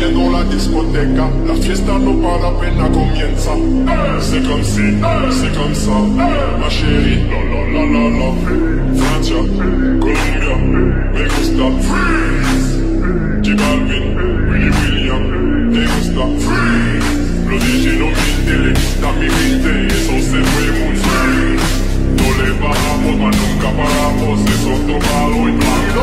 rompiendo la discoteca. La fiesta no para apenas comienza. C'est comme si, c'est comme ça, ma chérie. La la la la la. Francia, Colombia, me gusta freeze. J Balvin, Willy William, te gusta freeze. Lo dije no miente, le gusta mi mente, eso se fue muy freeze. No le bajamos, mas nunca paramos, eso tomado en blanco.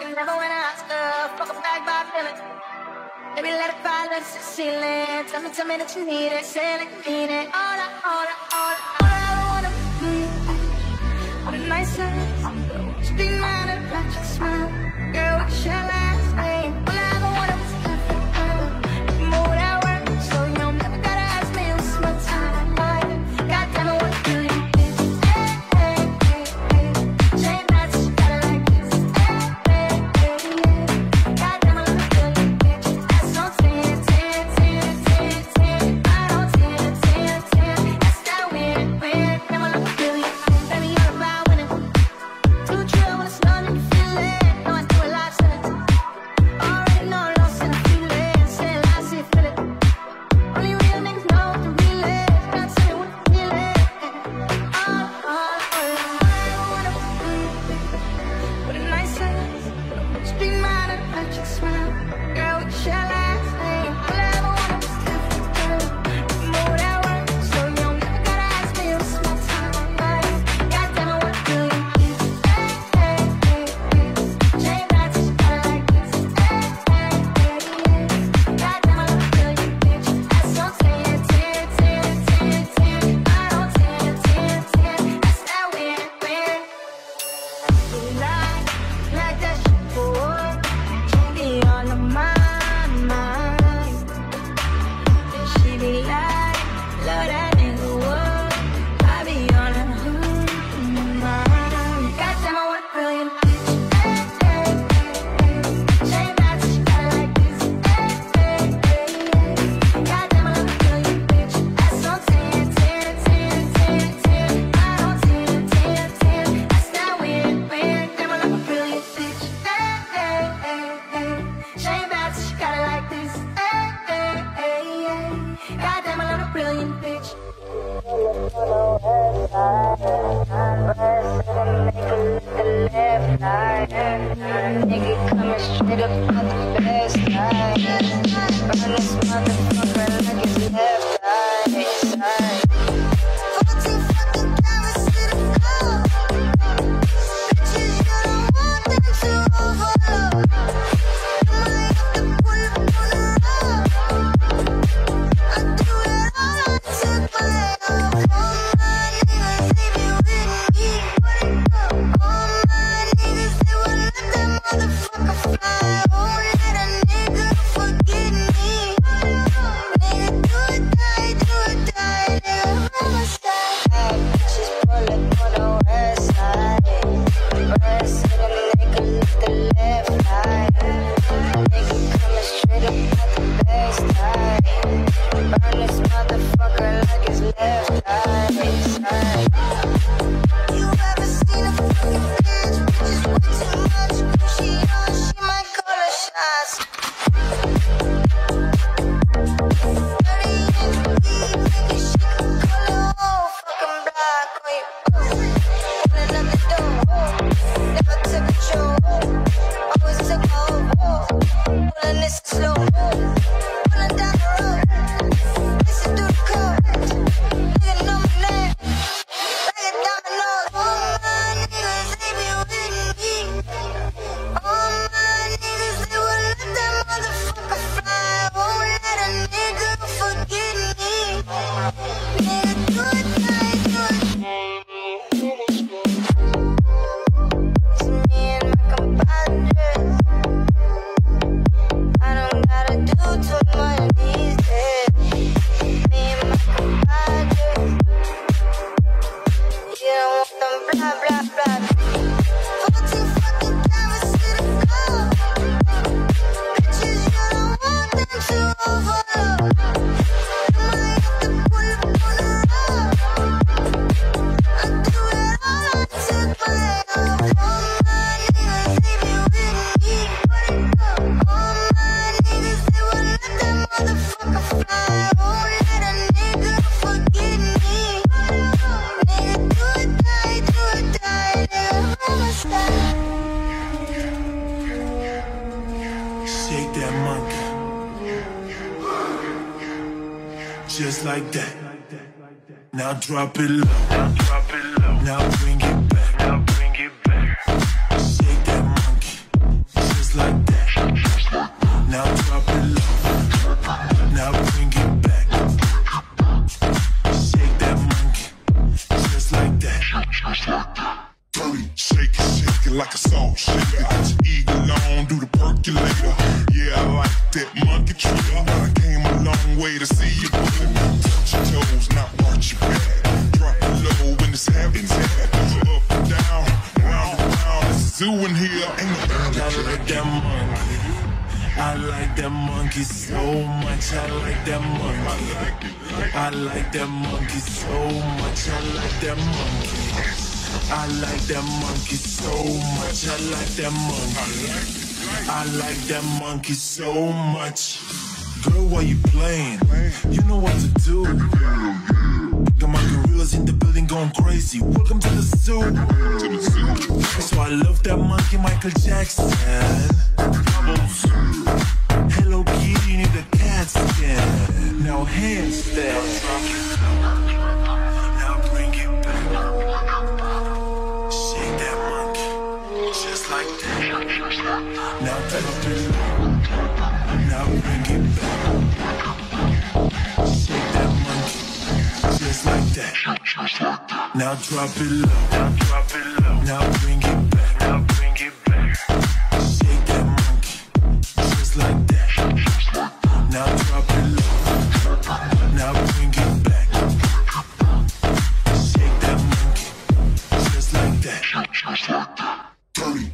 can never win a Oscar. Fuck a bag by feeling. Baby, let it fly, let's seal it. Tell me that you need it, say that you mean it. All I wanna be. All the niceness, should be mine and flash your smile. Girl, what's your last name? All I ever wanna was perfect. You know what I work, so you know, never gotta ask me what's my time. Goddamn, I wanna kill you. Drop it low. Now bring it back. Shake that monkey. monkey so much, I like that monkey. I like that monkey so much, I like that monkey. I like that monkey so much, I like that monkey. I like that monkey so much. Girl, why you playing? You know what to do. Got my gorillas in the building going crazy. Welcome to the zoo. So I love that monkey, Michael Jackson. Hello Kitty, you need a cat skin. Now hands down. Like that. Now turn up the light. Now bring it back. Shake that monkey, just like that. Now drop it low. Now drop it low. Now bring it back. Now bring it back. Shake that monkey, just like that. Now drop it low. Now bring it back. Shake that monkey, just like that. Just like that. Dirty.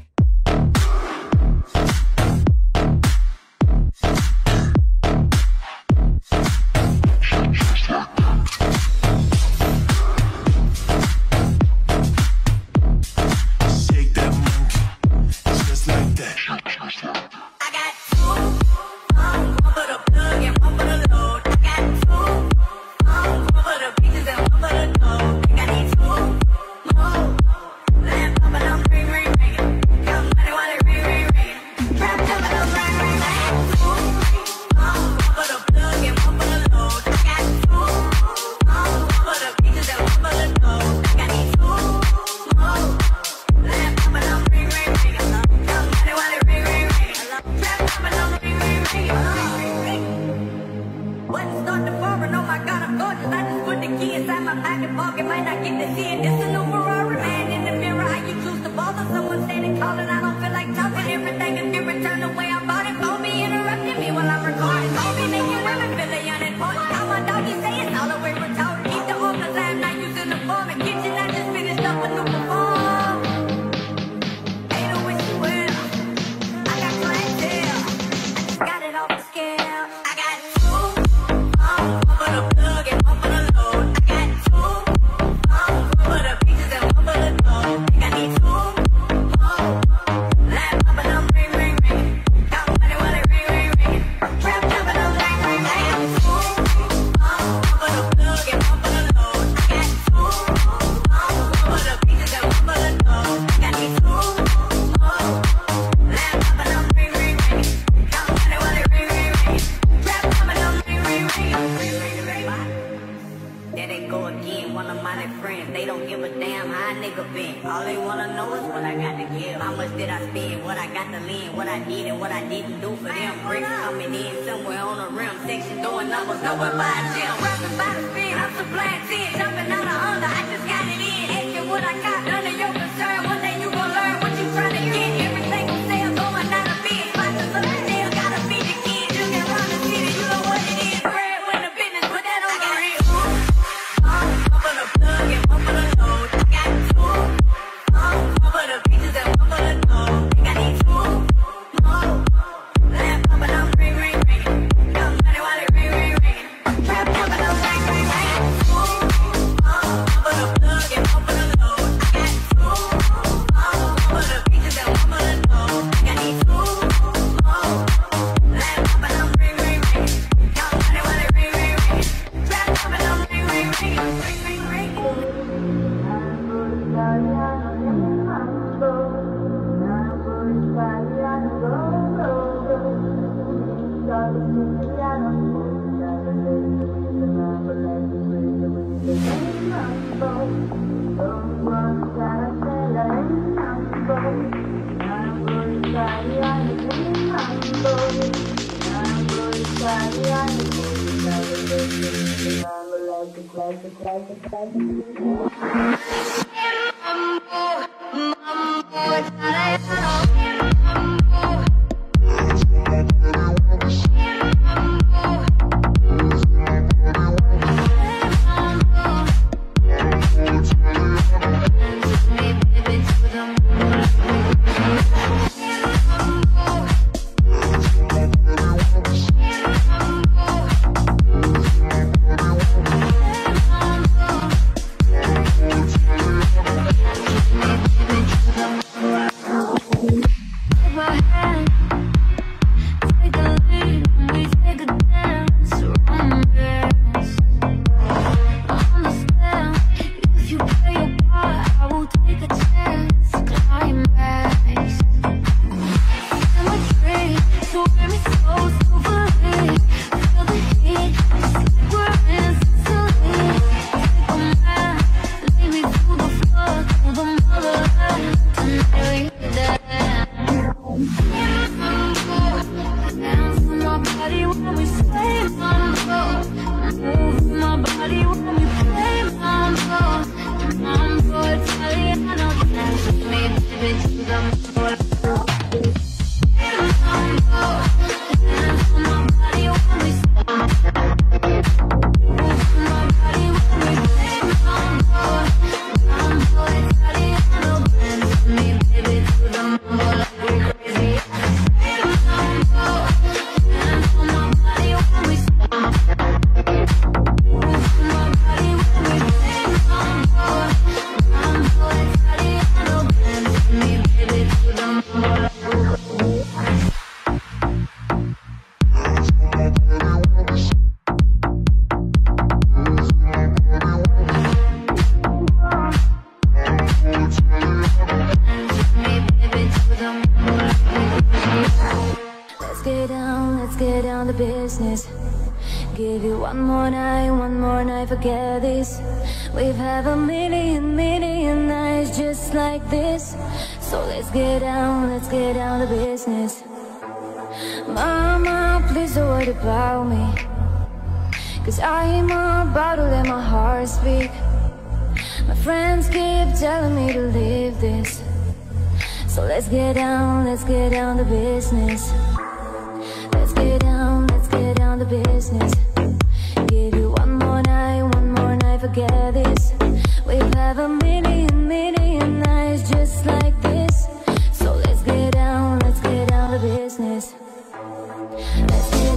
the business. Give you one more night, forget this. We've had a million nights just like this. So let's get down to business. Mama, please don't worry about me, 'cause I'm about to let my heart speak. My friends keep telling me to leave this. So let's get down to business. Let's get down to business. Give you one more night, forget this. We've had a million nights just like this. So let's get down to business. Let's get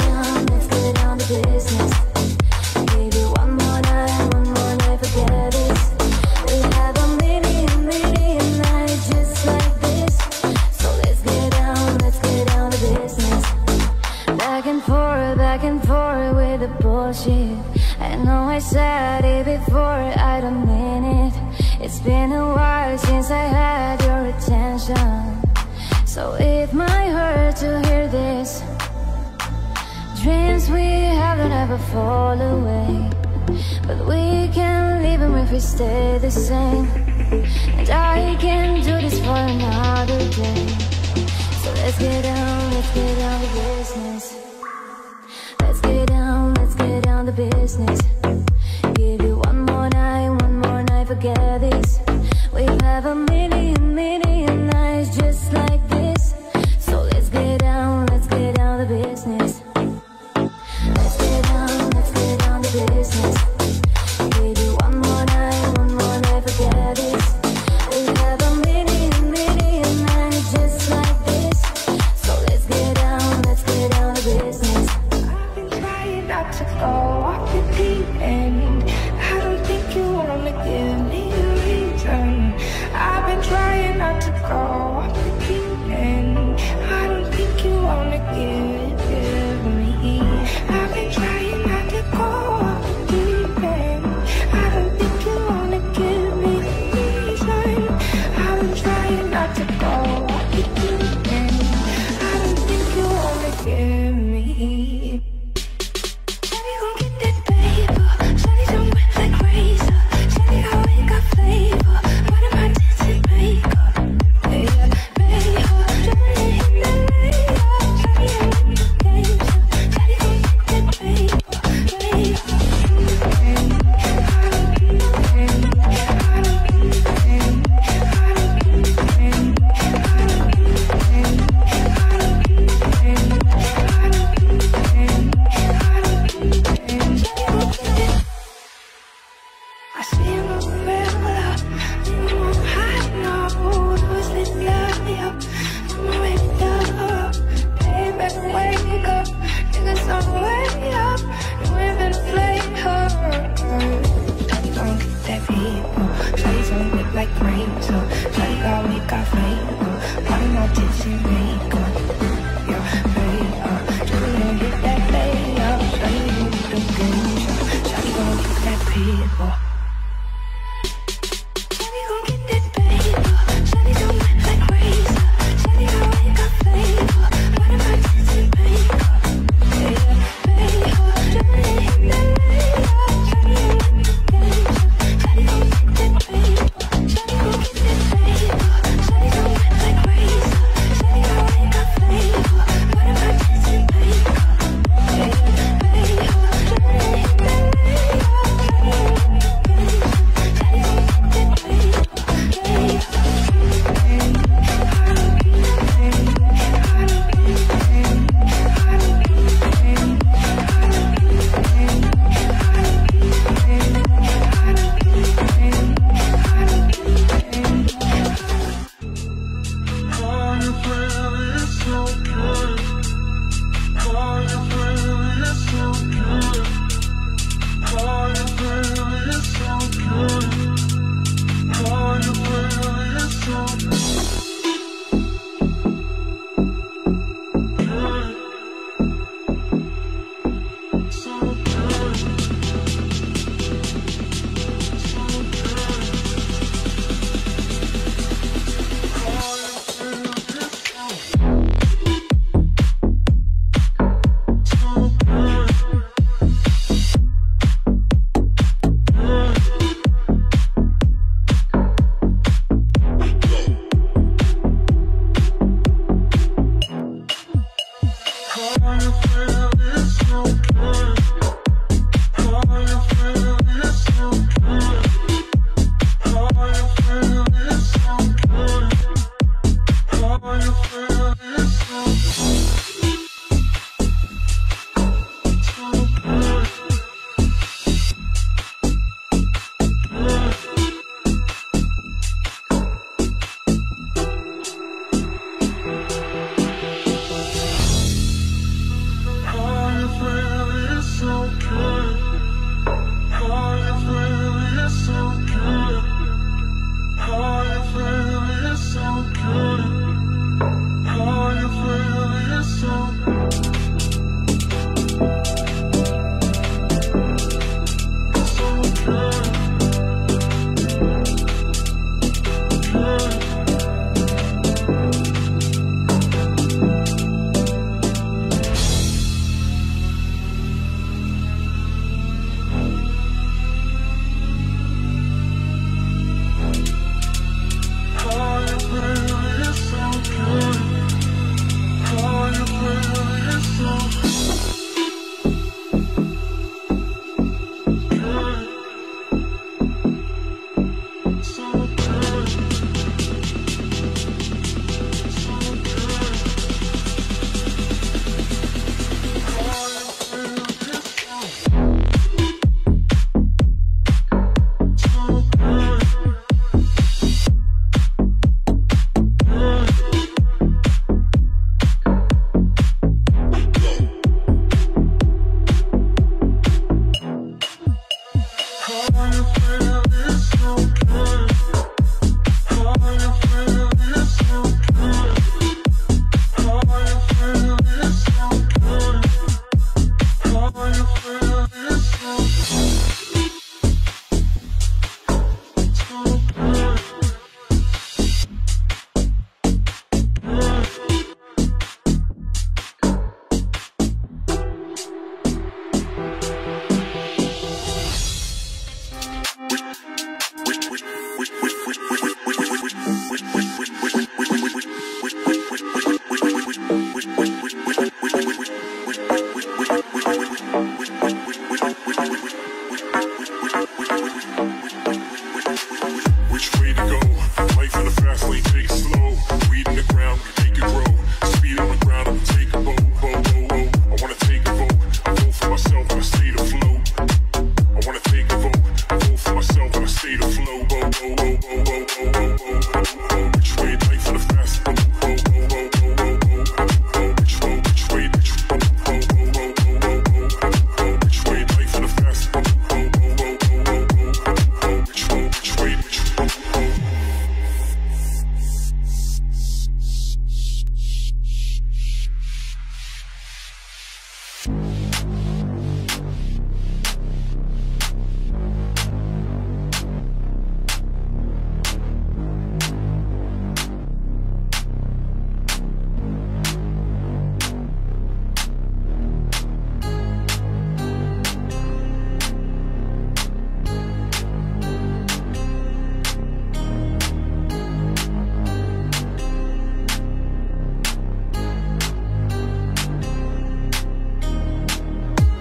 down to business. Give you one more night, forget this. We've had a million nights just like this. Back and forth with the bullshit. I know I said it before, I don't mean it. It's been a while since I had your attention. So it might hurt to hear this. Dreams we have don't ever fall away, but we can leave them if we stay the same. And I can do this for another day. So let's get down to business. Let's get down to business. Give you one more night, forget this. We've had a million nights just like this. So let's get down to business. Let's get down to business. Give you one more night, forget this. We've had a million nights just like this. So let's get down to business. Not to go off the deep end. I don't think you wanna give me a reason. I've been trying not to go off the deep end. I don't think you wanna give me. I've been trying not to go off the deep end. I don't think you wanna give me a reason. I've been trying not to go off the deep end. I don't think you wanna give me.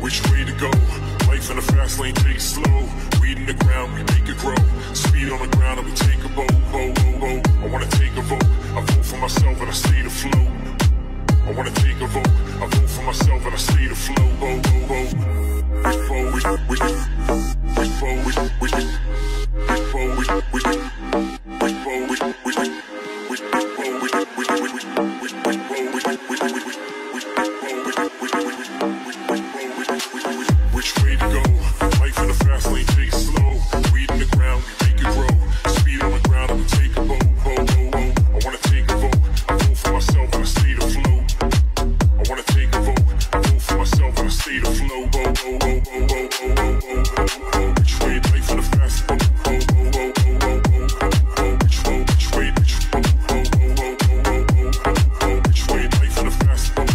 which way to go. Life in the fast lane takes slow. Weed in the ground, we make it grow. Speed on the ground and we take a boat. I wanna take a vote. I vote for myself and I stay afloat. I wanna take a vote. I vote for myself and I stay afloat. Which way to go? Life in the fast lane takes slow. Weed in the ground, we make it grow. Speed on the ground, I would take a boat. I wanna take a vote. I vote for myself and I stay afloat. I wanna take a vote. I vote for myself and I stay afloat. Which way? Life in the fast lane.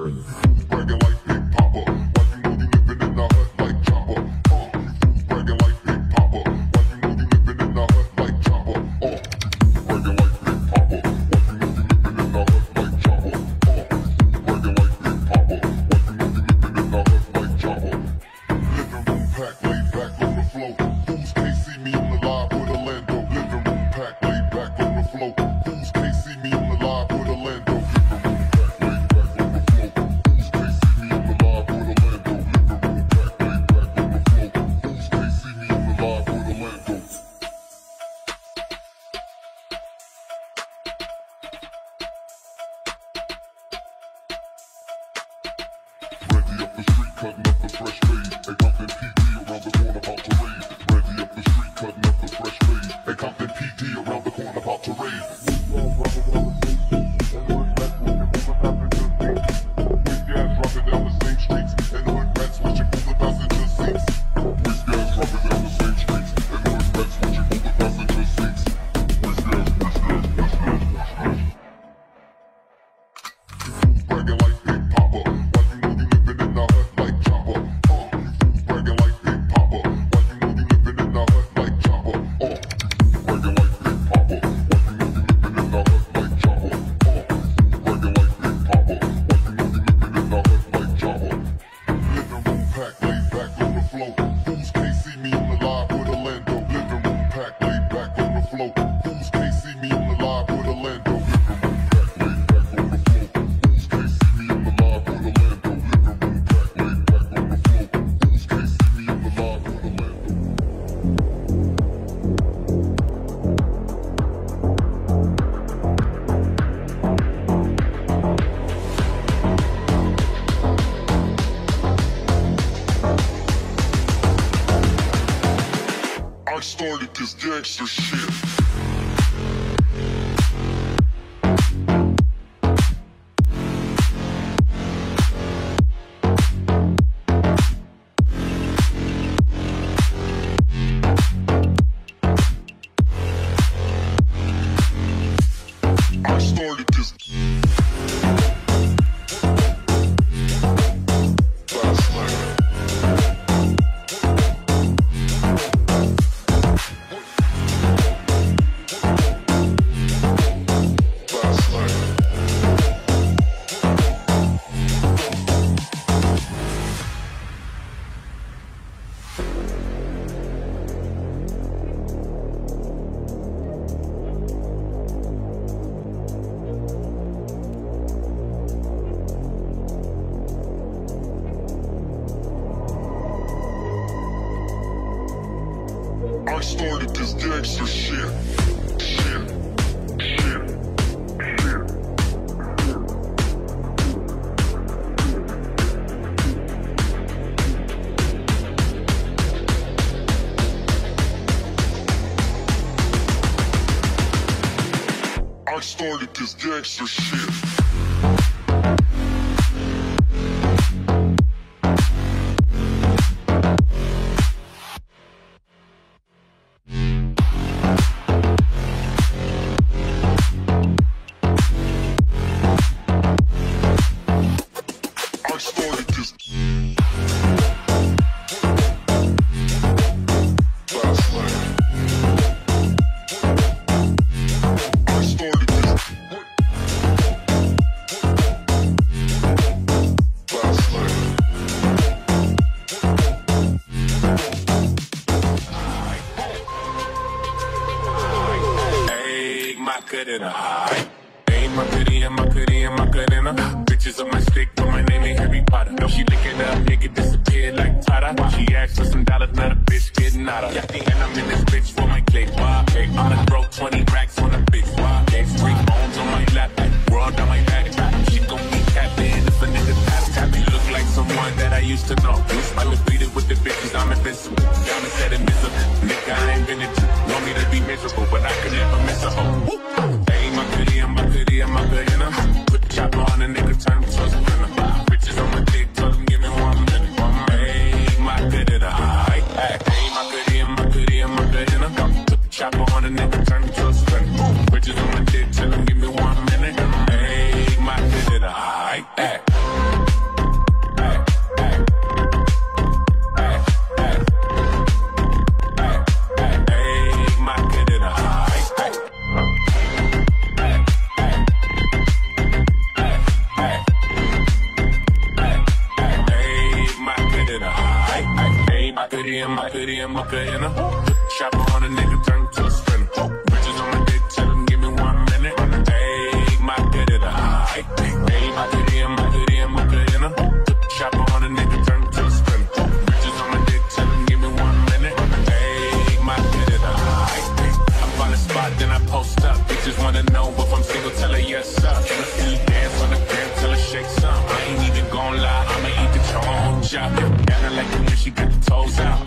Who's bragging like Big Papa? Why you know you living in a hut like Chopper? Who's bragging like Big Papa? Why you know you living in a hut like Chopper? Who's bragging like Big Papa? Why you know you living in a hut like Chopper? Who's bragging like Big Papa? Why you know you living in a hut like Chopper? Living room packed, laid back on the floor. Fools can't see me on the live with Orlando. Living room packed, laid back on the floor. Fools can't see me on the live with Orlando. Up the street, cutting up the fresh fade. They Compton PD around the corner, about to raid. Ready up the street, cutting up the fresh fade. They Compton PD around the corner, about to raid. I started this gangster shit. I started this gangster shit. I started this gangster shit. Ain't my cutie and my cutie and my cutina. Bitches on my stick, but my name ain't Harry Potter. No, she licking up, make it disappear like Tata. Why she asked for some dollars, not a bitch getting out of. Yeah, and I'm in this bitch for my click. Why? I done broke 20 racks on a bitch. Why? There's 3 bones on my lap, world on my back. She gon' be tapping if a nigga tap. You look like someone that I used to know. I was beating with the bitches, I'm invincible. Down and said invisible, nigga, I ain't been into. Want me to be miserable, but I could never miss a hoe. Put the chopper on a nigga, turn him towards a winner. Bitches on my dick, tell them give me 1 minute. Ain't my good in a high. Ain't my good in, my good in, my good in a. Put the chopper on a nigga, turn him towards a winner. Bitches on my dick, tell them give me 1 minute. Ain't my good in a high. My hoodie and my cutina. Chop on a nigga, turn to a sprinter. Bitches on my dick, tell him give me 1 minute. Hey, my cutina. Hey, my hoodie and my hoodie and my cutina. Chop on a nigga, turn to a sprinter. Bitches on my dick, tell him give me 1 minute. Hey, my cutina. I find a spot, then I post up. Bitches wanna know if I'm single, tell her yes sir. And if you dance on the gram, tell her shake some. I ain't even gon' lie, I'ma eat the chong chop. Got her like the way she got the toes out.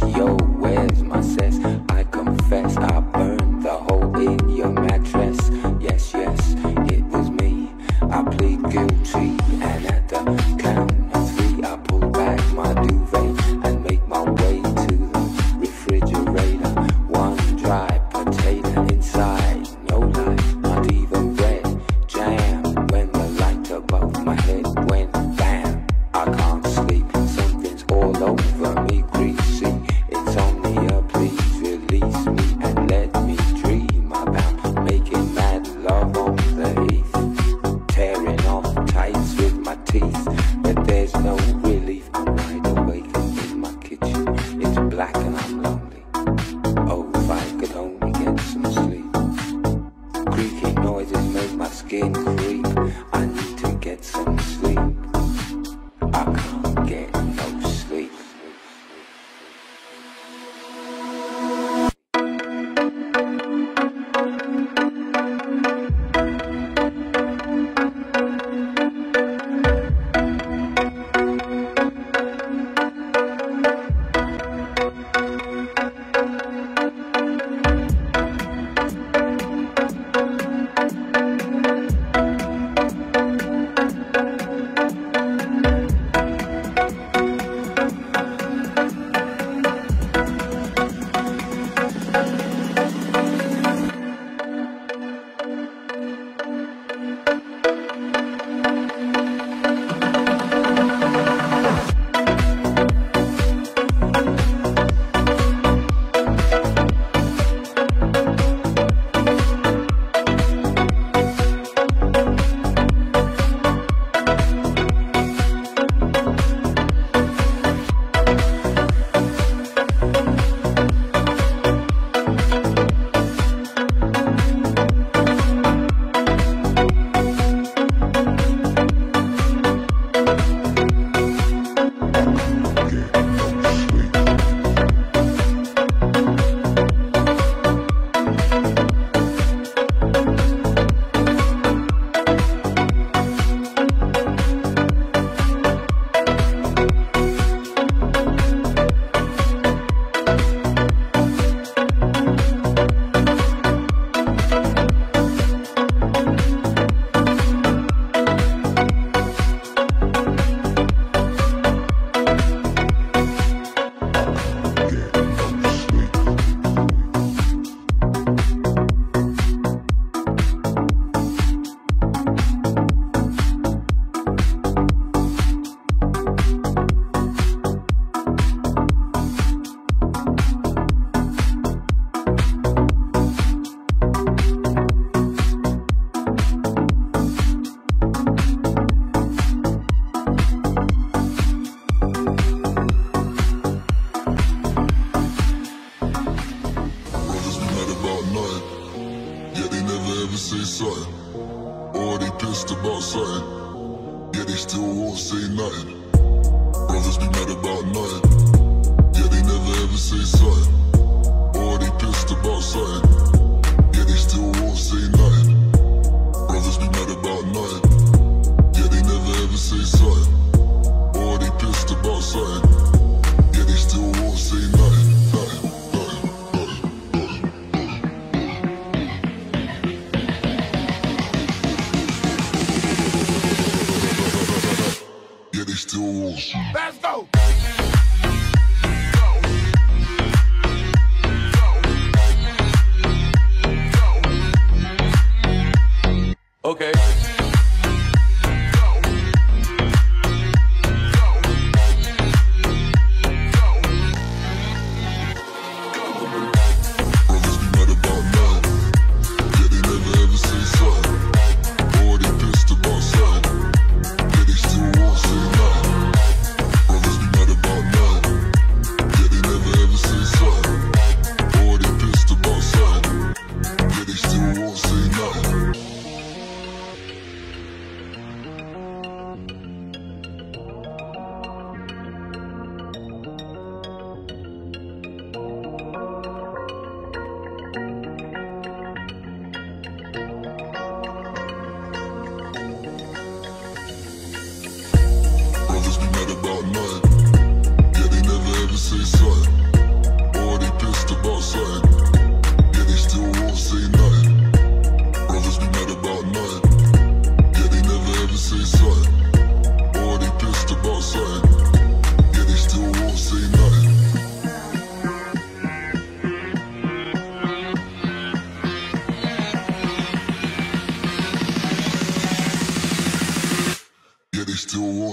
Let's go.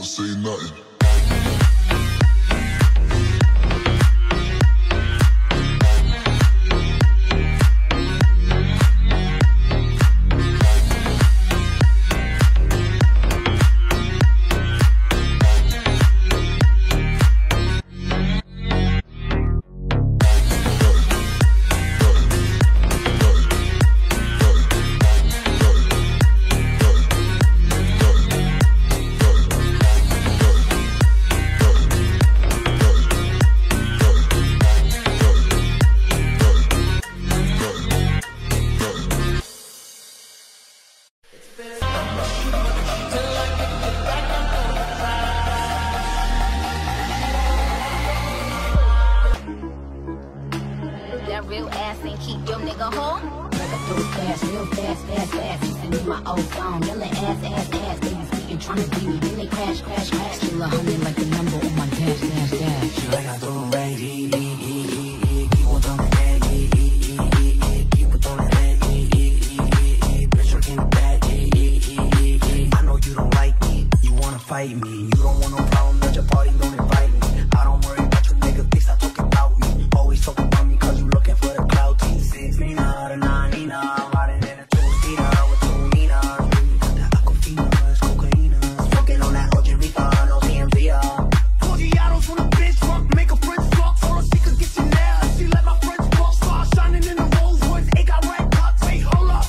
say nothing. That real ass and keep your nigga home. Real fast, fast, fast. Listen to my old song. Yelling ass. They be speaking, trying to be me. Then they crash. Still 100 like the number on my dash. Like I do, right? Fight me. You don't want no problem at your party, don't invite me. I don't worry about your nigga, they stop talking about me. Always talking about me cause you looking for the clout. 6 Nina, the 9 Nina, I'm riding in a 2-seater with 2 Nina. The Aquafina is cocaine, smoking on that OG Rifa, no DMV. Cordiados on a bitch, fuck, make a friend fuck. All the seekers get you there, she let my friends fuck. Star shining in the Rolls Royce, it got red cups. Wait, hold up,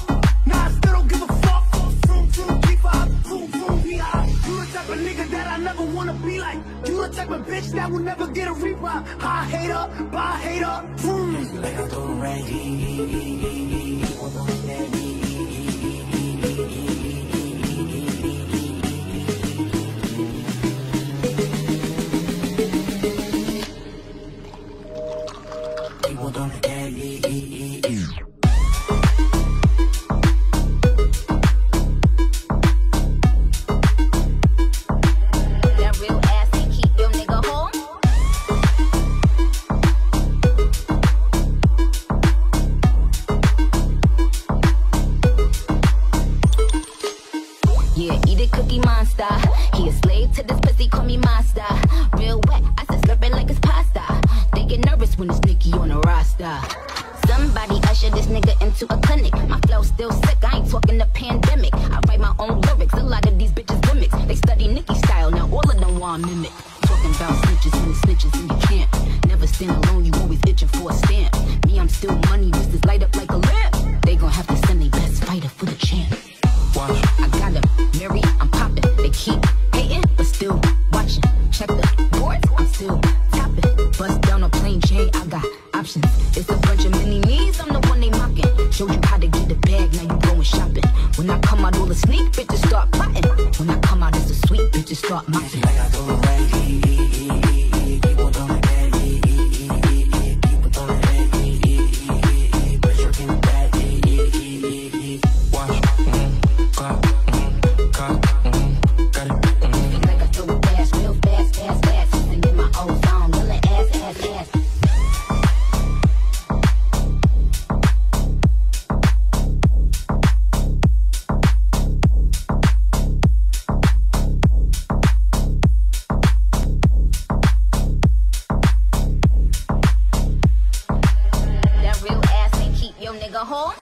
nah, I still don't give a fuck. Vroom, keep up, vroom, me out. You the type of nigga that I never wanna be like. You the type of bitch that will never get a rewind. High hater, bye hater. Like I don't rank. People don't get me. He a slave to this pussy, call me master. Real wet, I said slurping like it's pasta. They get nervous when it's Nicky on a roster. Somebody usher this nigga into a clinic. My flow still sick, I ain't talking the pandemic. I write my own lyrics, a lot of these bitches gimmicks. They study Nicky style, now all of them want mimic. Talking about snitches and you can't. Never stand alone, you always itching for a stamp. Me, I'm still money, this is light up like a lamp. They gon' have to send their best fighter for the chance. Watch, I got a Mary, I'm poppin'. They keep hating, but still watching. Check the boards, I'm still tapping. Bust down a plain Jane, I got options. It's a bunch of mini me's, I'm the one they mocking. Show you how to get the bag, now you going shopping. When I come out, all the sneak bitches start plotting. When I come out, it's the sweet bitches start mocking. Like I go right, people don't like that. People don't like that. But you're in the back. Watch, cop. Nigga home.